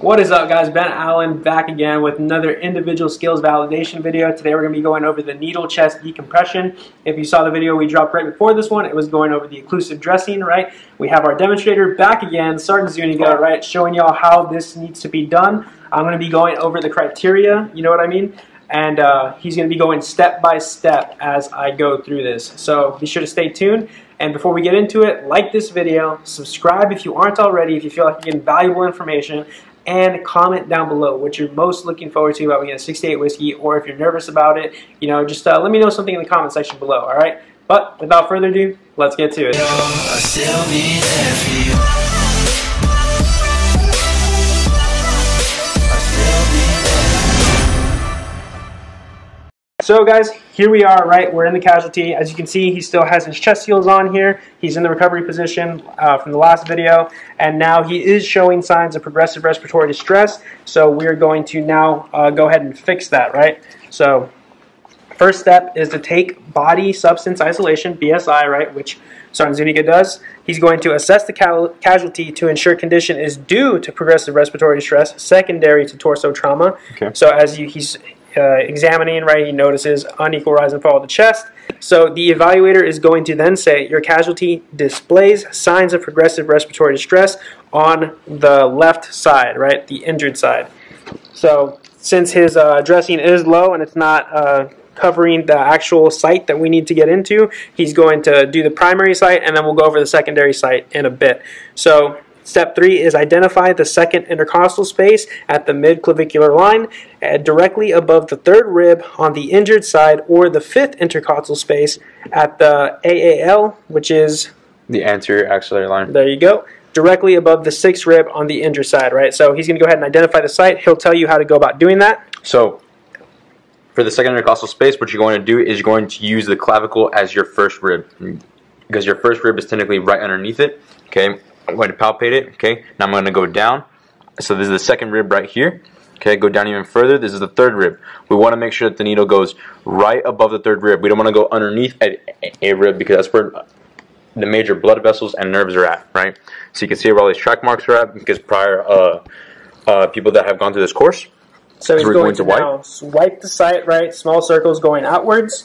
What is up, guys? Ben Allen back again with another individual skills validation video. Today we're going to be going over the needle chest decompression. If you saw the video we dropped right before this one, it was going over the occlusive dressing, right? We have our demonstrator back again, Sergeant Zuniga, right? Showing y'all how this needs to be done. I'm going to be going over the criteria, you know what I mean? And he's going to be going step by step as I go through this. So be sure to stay tuned. And before we get into it, like this video, subscribe if you aren't already, if you feel like you're getting valuable information, and comment down below what you're most looking forward to about being a 68 whiskey, or if you're nervous about it, you know, just let me know something in the comment section below, all right? But without further ado, let's get to it. I'll still be there for you. So guys, here we are, right? We're in the casualty. As you can see, he still has his chest seals on here. He's in the recovery position from the last video, and now he is showing signs of progressive respiratory distress. So we're going to now go ahead and fix that, right? So first step is to take body substance isolation, BSI, right, which Sergeant Zuniga does. He's going to assess the casualty to ensure condition is due to progressive respiratory distress secondary to torso trauma. Okay. So as he's examining, right, he notices unequal rise and fall of the chest. So the evaluator is going to then say your casualty displays signs of progressive respiratory distress on the left side, right, the injured side. So since his dressing is low and it's not covering the actual site that we need to get into, he's going to do the primary site, and then we'll go over the secondary site in a bit. So step 3 is identify the second intercostal space at the midclavicular line directly above the third rib on the injured side, or the fifth intercostal space at the AAL, which is the anterior axillary line. There you go. Directly above the sixth rib on the injured side, right? So he's going to go ahead and identify the site. He'll tell you how to go about doing that. So for the second intercostal space, what you're going to do is you're going to use the clavicle as your first rib, because your first rib is technically right underneath it, okay? I'm going to palpate it, okay? Now I'm going to go down. So this is the second rib right here, okay? Go down even further. This is the third rib. We want to make sure that the needle goes right above the third rib. We don't want to go underneath a rib, because that's where the major blood vessels and nerves are at, right? So you can see where all these track marks are at, because prior people that have gone through this course. So he's going to wipe the site, right? Small circles going outwards.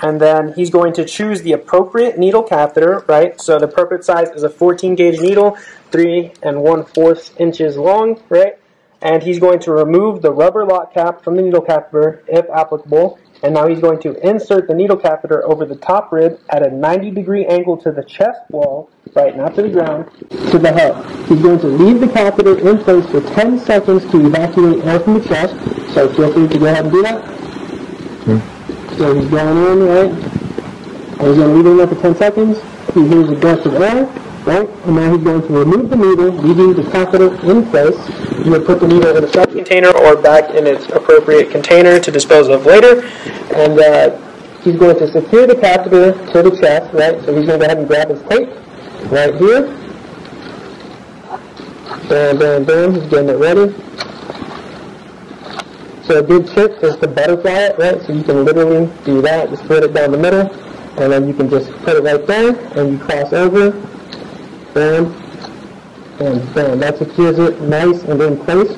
And then he's going to choose the appropriate needle catheter, right? So the appropriate size is a 14-gauge needle, 3 1/4 inches long, right? And he's going to remove the rubber lock cap from the needle catheter, if applicable. And now he's going to insert the needle catheter over the top rib at a 90-degree angle to the chest wall, right, not to the ground, to the head. He's going to leave the catheter in place for 10 seconds to evacuate air from the chest. So feel free to go ahead and do that. Mm-hmm. So he's going in, right? And he's going to leave it in there for 10 seconds. He hears a gust of air, right? And now he's going to remove the needle, leaving the catheter in place. He's going to put the needle in a sub container or back in its appropriate container to dispose of later. And he's going to secure the catheter to the chest, right? So he's going to go ahead and grab his tape right here. Bam, bam, bam. He's getting it ready. So a good tip is to butterfly it, right? So you can literally do that, just put it down the middle, and then you can just put it right there, and you cross over, bam, and bam. That secures it nice and in place.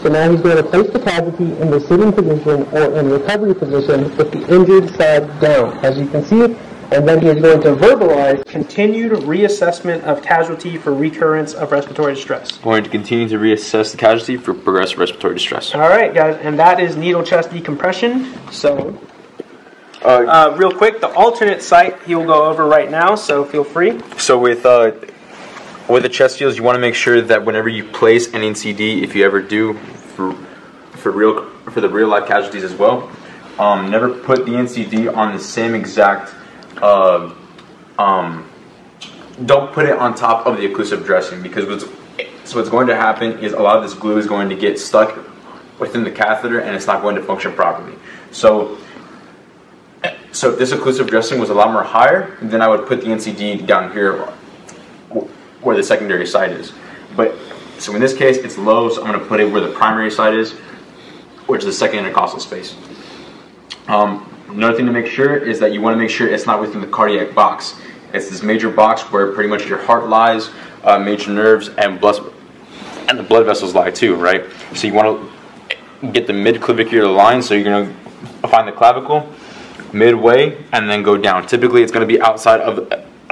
So now he's going to place the casualty in the sitting position or in recovery position with the injured side down, as you can see. And then he's going to verbalize continued reassessment of casualty for recurrence of respiratory distress. We're going to continue to reassess the casualty for progressive respiratory distress. All right, guys, and that is needle chest decompression. So real quick, the alternate site he will go over right now, so feel free. So with the chest seals, you want to make sure that whenever you place an NCD, if you ever do, for the real life casualties as well, never put the NCD on the same exact don't put it on top of the occlusive dressing, because what's going to happen is a lot of this glue is going to get stuck within the catheter, and it's not going to function properly. So if this occlusive dressing was a lot more higher, then I would put the NCD down here where the secondary side is. But so in this case it's low, so I'm going to put it where the primary side is, which is the second intercostal space. Another thing to make sure is that you want to make sure it's not within the cardiac box. It's this major box where pretty much your heart lies, major nerves, and blood and the blood vessels lie too, right? So you want to get the midclavicular line, so you're going to find the clavicle midway and then go down. Typically it's going to be outside of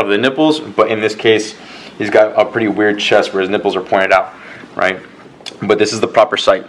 the nipples, but in this case he's got a pretty weird chest where his nipples are pointed out, right? But this is the proper site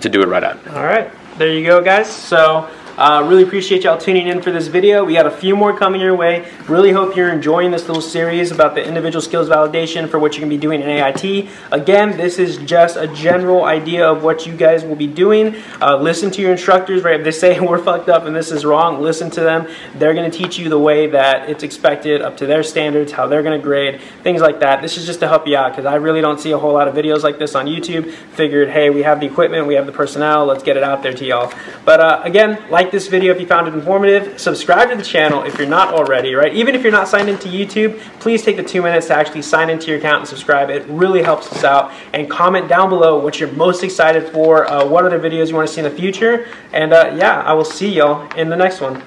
to do it right at. All right, there you go, guys. So really appreciate y'all tuning in for this video. We got a few more coming your way. Really hope you're enjoying this little series about the individual skills validation for what you're going to be doing in AIT. Again, this is just a general idea of what you guys will be doing. Listen to your instructors, right? If they say we're fucked up and this is wrong, listen to them. They're going to teach you the way that it's expected up to their standards, how they're going to grade, things like that. This is just to help you out because I really don't see a whole lot of videos like this on YouTube. Figured, hey, we have the equipment, we have the personnel, let's get it out there to y'all. But again, like this video if you found it informative, subscribe to the channel if you're not already, right? Even if you're not signed into YouTube, please take the 2 minutes to actually sign into your account and subscribe. It really helps us out. And comment down below what you're most excited for, what other videos you want to see in the future. And yeah, I will see y'all in the next one.